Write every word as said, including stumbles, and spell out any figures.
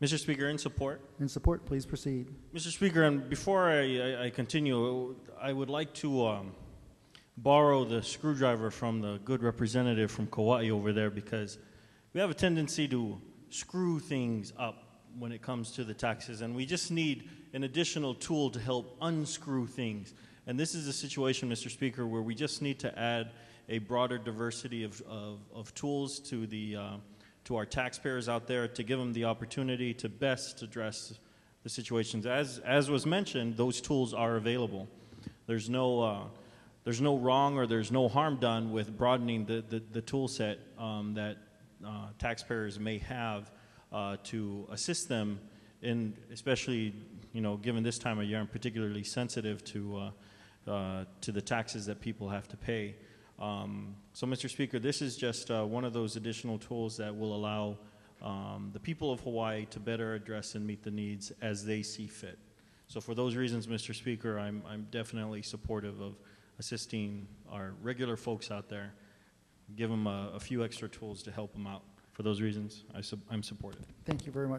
Mister Speaker, in support. In support, please proceed. Mister Speaker, and before I, I, I continue, I would like to um, borrow the screwdriver from the good representative from Kauai over there, because we have a tendency to screw things up when it comes to the taxes, and we just need an additional tool to help unscrew things. And this is a situation, Mister Speaker, where we just need to add a broader diversity of, of, of tools to the uh, to our taxpayers out there, to give them the opportunity to best address the situations. As, as was mentioned, those tools are available. There's no, uh, there's no wrong or there's no harm done with broadening the, the, the tool set um, that uh, taxpayers may have uh, to assist them in, especially, you know, given this time of year, I'm particularly sensitive to, uh, uh, to the taxes that people have to pay. Um, so, Mister Speaker, this is just uh, one of those additional tools that will allow um, the people of Hawaii to better address and meet the needs as they see fit. So for those reasons, Mister Speaker, I'm, I'm definitely supportive of assisting our regular folks out there, give them a, a few extra tools to help them out. For those reasons, I sub I'm supportive. Thank you very much.